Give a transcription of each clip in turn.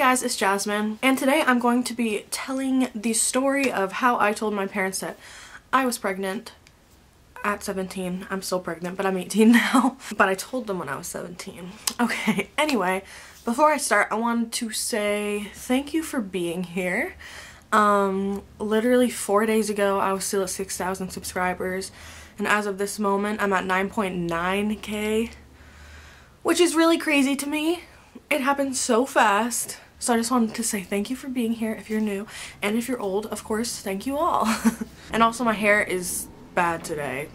guys, it's Jasmine, and today I'm going to be telling the story of how I told my parents that I was pregnant at 17. I'm still pregnant, but I'm 18 now. But I told them when I was 17. Okay, anyway, before I start, I wanted to say thank you for being here. Literally 4 days ago, I was still at 6,000 subscribers, and as of this moment, I'm at 9.9K, which is really crazy to me. It happened so fast, so I just wanted to say thank you for being here if you're new, and if you're old, of course, thank you all. And also, my hair is bad today.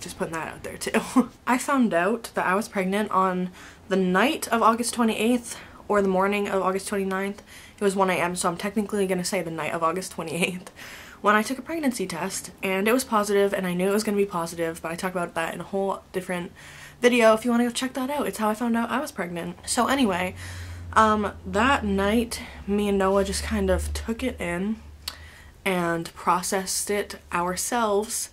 Just putting that out there, too. I found out that I was pregnant on the night of August 28th, or the morning of August 29th. It was 1 AM, so I'm technically gonna say the night of August 28th, when I took a pregnancy test, and it was positive, and I knew it was gonna be positive, but I talk about that in a whole different video if you want to go check that out. It's how I found out I was pregnant. So anyway, that night me and Noah just kind of took it in and processed it ourselves,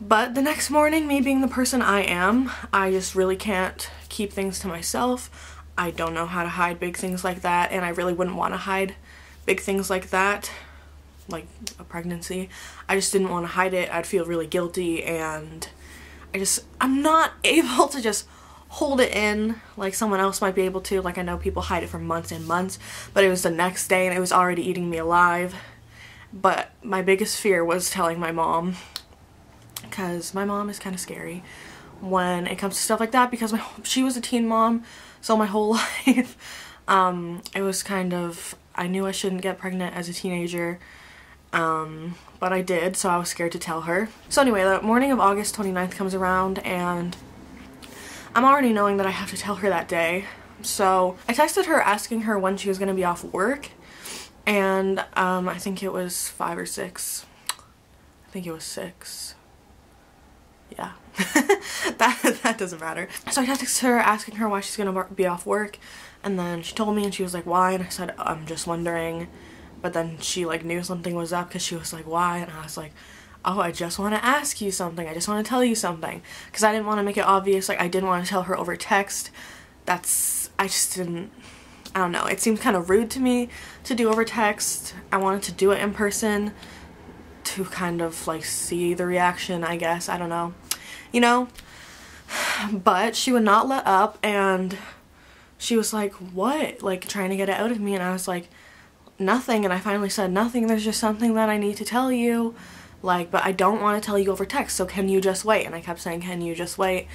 but the next morning, me being the person I am, I just really can't keep things to myself. I don't know how to hide big things like that, and I really wouldn't want to hide big things like that, like a pregnancy. I just didn't want to hide it. I'd feel really guilty, and I'm not able to just hold it in like someone else might be able to. Like, I know people hide it for months and months, but it was the next day and it was already eating me alive. But my biggest fear was telling my mom, because my mom is kind of scary when it comes to stuff like that, because she was a teen mom, so my whole life, it was kind of, I knew I shouldn't get pregnant as a teenager, but I did, so I was scared to tell her. So anyway, the morning of August 29th comes around, and I'm already knowing that I have to tell her that day. So I texted her asking her when she was going to be off work, and I think it was 5 or 6. I think it was 6. Yeah, that doesn't matter. So I texted her asking her why she's going to be off work, and then she told me, and she was like, why? And I said, I'm just wondering. But then she like knew something was up, because she was like, why? And I was like, oh, I just want to ask you something. I just want to tell you something. Because I didn't want to make it obvious. Like, I didn't want to tell her over text. I just didn't, I don't know. It seemed kind of rude to me to do over text. I wanted to do it in person to kind of like see the reaction, I guess. I don't know, you know. But she would not let up, and she was like, what? Like, trying to get it out of me. And I was like, nothing. And I finally said, nothing, there's just something that I need to tell you, like, but I don't want to tell you over text, so can you just wait? And I kept saying, can you just wait,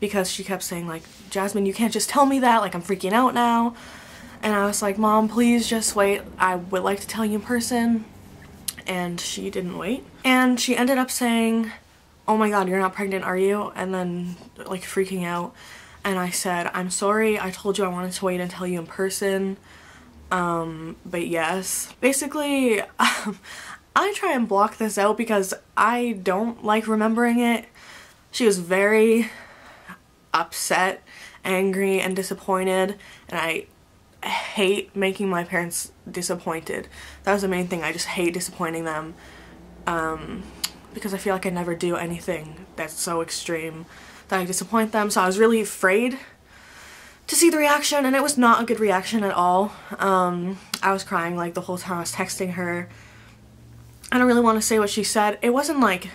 because she kept saying, like, Jasmine, you can't just tell me that, like, I'm freaking out now. And I was like, Mom, please just wait, I would like to tell you in person. And she didn't wait, and she ended up saying, oh my god, you're not pregnant, are you? And then like freaking out. And I said, I'm sorry, I told you I wanted to wait and tell you in person. But yes, basically, I try and block this out because I don't like remembering it. She was very upset, angry, and disappointed, and I hate making my parents disappointed. That was the main thing. I just hate disappointing them, because I feel like I never do anything that's so extreme that I disappoint them. So I was really afraid to see the reaction, and it was not a good reaction at all. I was crying like the whole time I was texting her. I don't really want to say what she said. It wasn't like,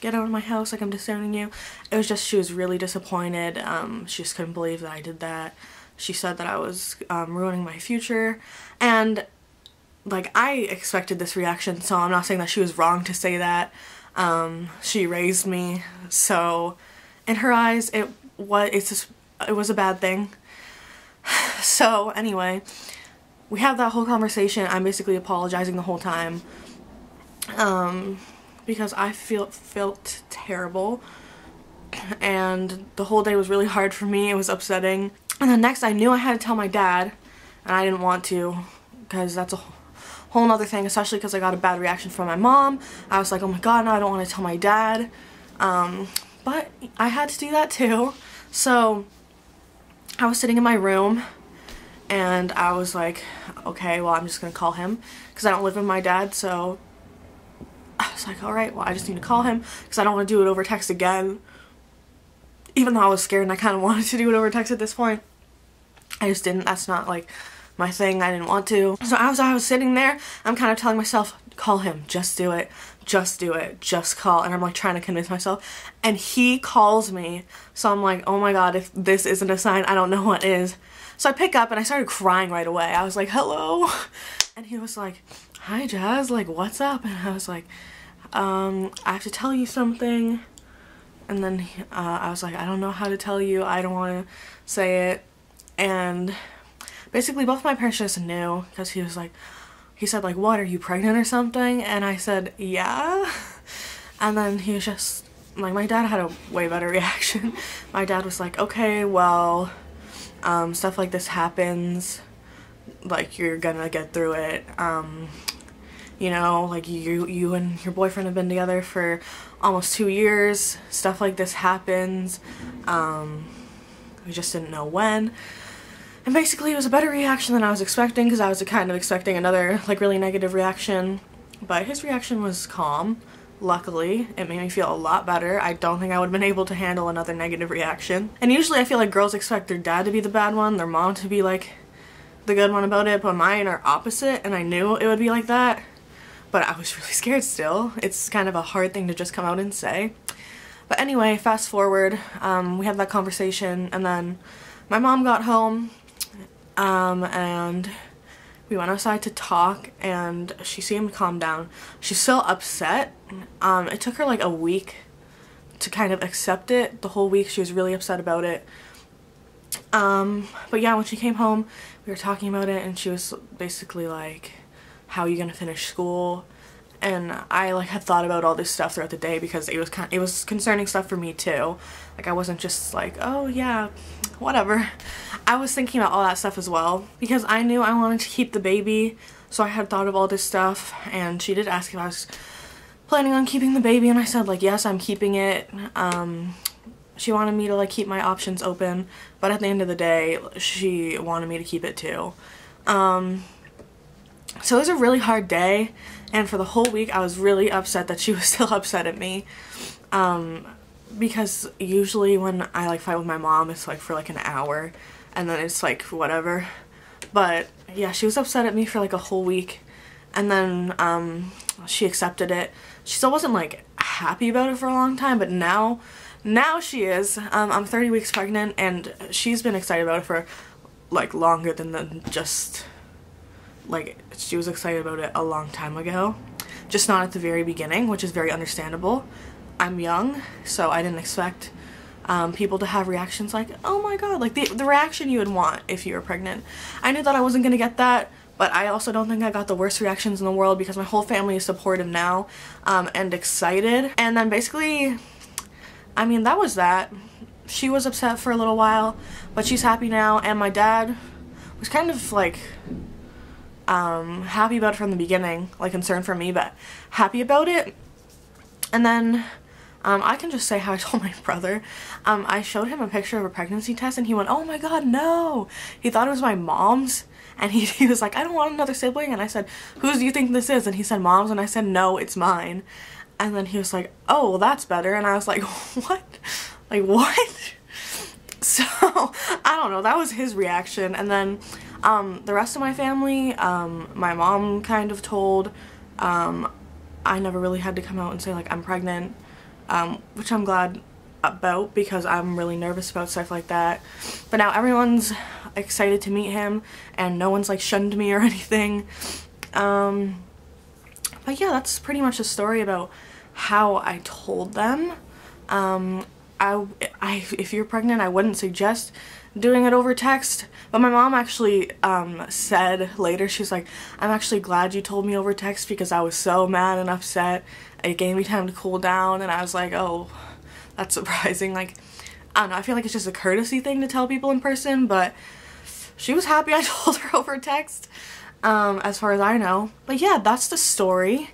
get out of my house, like I'm disowning you. It was just, she was really disappointed. She just couldn't believe that I did that. She said that I was ruining my future, and like, I expected this reaction, so I'm not saying that she was wrong to say that. She raised me, so in her eyes it was a bad thing. So anyway, we have that whole conversation. I'm basically apologizing the whole time, because I felt terrible, and the whole day was really hard for me. It was upsetting. And then next, I knew I had to tell my dad, and I didn't want to, because that's a whole nother thing, especially because I got a bad reaction from my mom. I was like, oh my god, no, I don't want to tell my dad. But I had to do that too. So I was sitting in my room, and I was like, okay, well, I'm just gonna call him, because I don't live with my dad. So I was like, alright, well, I just need to call him, because I don't want to do it over text again. Even though I was scared and I kind of wanted to do it over text at this point, I just didn't. That's not like my thing. I didn't want to. So as I was sitting there, I'm kind of telling myself, call him, just do it, just do it, just call. And I'm like trying to convince myself, and he calls me. So I'm like, oh my god, if this isn't a sign, I don't know what is. So I pick up and I started crying right away. I was like, hello. And he was like, hi Jazz, like what's up? And I was like, I have to tell you something. And then I was like, I don't know how to tell you, I don't want to say it. And basically both my parents just knew, because he was like, he said like, what, are you pregnant or something? And I said, yeah. And then he was just like, my dad had a way better reaction. My dad was like, okay, well, stuff like this happens, like you're gonna get through it. You know, like you and your boyfriend have been together for almost 2 years. Stuff like this happens. We just didn't know when. And basically it was a better reaction than I was expecting, because I was kind of expecting another like really negative reaction. But his reaction was calm. Luckily, it made me feel a lot better. I don't think I would have been able to handle another negative reaction. And usually I feel like girls expect their dad to be the bad one, their mom to be like the good one about it, but mine are opposite, and I knew it would be like that. But I was really scared still. It's kind of a hard thing to just come out and say. But anyway, fast forward, we had that conversation, and then my mom got home, and we went outside to talk, and she seemed calmed down. She's still upset. It took her like a week to kind of accept it. The whole week she was really upset about it. But yeah, when she came home, we were talking about it, and she was basically like, how are you gonna finish school? And I like had thought about all this stuff throughout the day, because it was concerning stuff for me too. Like I wasn't just like, oh yeah, whatever. I was thinking about all that stuff as well, because I knew I wanted to keep the baby, so I had thought of all this stuff. And she did ask if I was planning on keeping the baby, and I said like, yes, I'm keeping it. She wanted me to like keep my options open, but at the end of the day she wanted me to keep it too. So it was a really hard day, and for the whole week I was really upset that she was still upset at me. Because usually when I like fight with my mom, it's like for like an hour, and then it's like whatever. But yeah, she was upset at me for like a whole week, and then she accepted it. She still wasn't like happy about it for a long time, but now she is. I'm 30 weeks pregnant, and she's been excited about it for like longer than just like she was excited about it a long time ago, just not at the very beginning, which is very understandable. I'm young, so I didn't expect people to have reactions like, oh my god, like the reaction you would want if you were pregnant. I knew that I wasn't gonna get that, but I also don't think I got the worst reactions in the world, because my whole family is supportive now, and excited. And then basically, I mean, that was that. She was upset for a little while, but she's happy now. And my dad was kind of like happy about it from the beginning, like concerned for me, but happy about it. And then I can just say how I told my brother. I showed him a picture of a pregnancy test, and he went, oh my god, no. He thought it was my mom's, and he was like, I don't want another sibling. And I said, whose do you think this is? And he said, mom's. And I said, no, it's mine. And then he was like, oh, well, that's better. And I was like, what? Like, what? So I don't know, that was his reaction. And then the rest of my family, my mom kind of told, I never really had to come out and say like I'm pregnant, which I'm glad about, because I'm really nervous about stuff like that. But now everyone's excited to meet him, and no one's like shunned me or anything. But yeah, that's pretty much the story about how I told them. If you're pregnant, I wouldn't suggest doing it over text. But my mom actually said later, she's like, I'm actually glad you told me over text, because I was so mad and upset. It gave me time to cool down. And I was like, oh, that's surprising. Like, I don't know, I feel like it's just a courtesy thing to tell people in person, but she was happy I told her over text, as far as I know. But yeah, that's the story.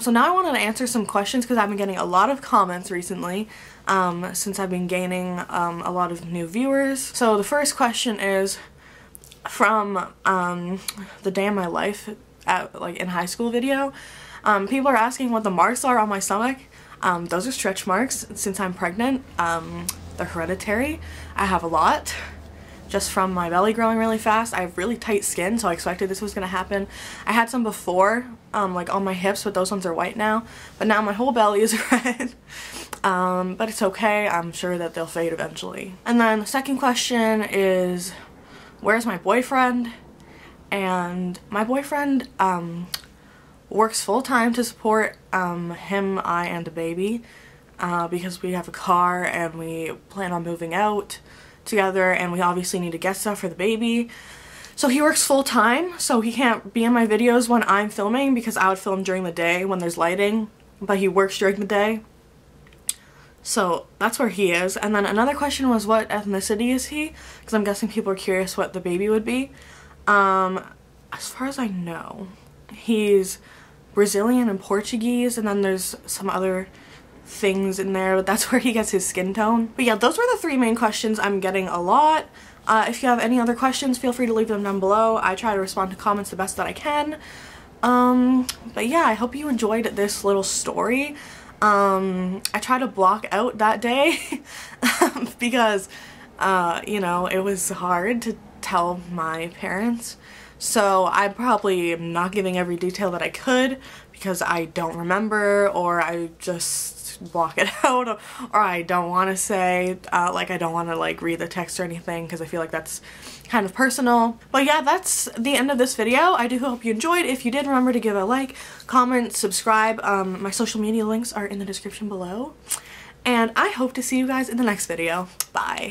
So now I wanted to answer some questions, because I've been getting a lot of comments recently, since I've been gaining a lot of new viewers. So the first question is from the Day in My Life at like in high school video. People are asking what the marks are on my stomach. Those are stretch marks. Since I'm pregnant, they're hereditary. I have a lot. just from my belly growing really fast. I have really tight skin, so I expected this was going to happen. I had some before, like on my hips, but those ones are white now. But now my whole belly is red. But it's okay. I'm sure that they'll fade eventually. And then the second question is, where's my boyfriend? And my boyfriend works full-time to support him, I, and the baby, because we have a car and we plan on moving out together, and we obviously need to get stuff for the baby. So he works full-time, so he can't be in my videos when I'm filming, because I would film during the day when there's lighting, but he works during the day. So that's where he is. And then another question was, what ethnicity is he? Because I'm guessing people are curious what the baby would be. As far as I know, he's Brazilian and Portuguese, and then there's some other things in there, but that's where he gets his skin tone. But yeah, those were the three main questions I'm getting a lot. If you have any other questions, feel free to leave them down below. I try to respond to comments the best that I can. But yeah, I hope you enjoyed this little story. I try to block out that day because, you know, it was hard to tell my parents. So I probably am not giving every detail that I could, because I don't remember, or I just block it out, or I don't want to say, like I don't want to like read the text or anything, because I feel like that's kind of personal. But yeah, that's the end of this video. I do hope you enjoyed. If you did, remember to give a like, comment, subscribe. My social media links are in the description below, and I hope to see you guys in the next video. Bye.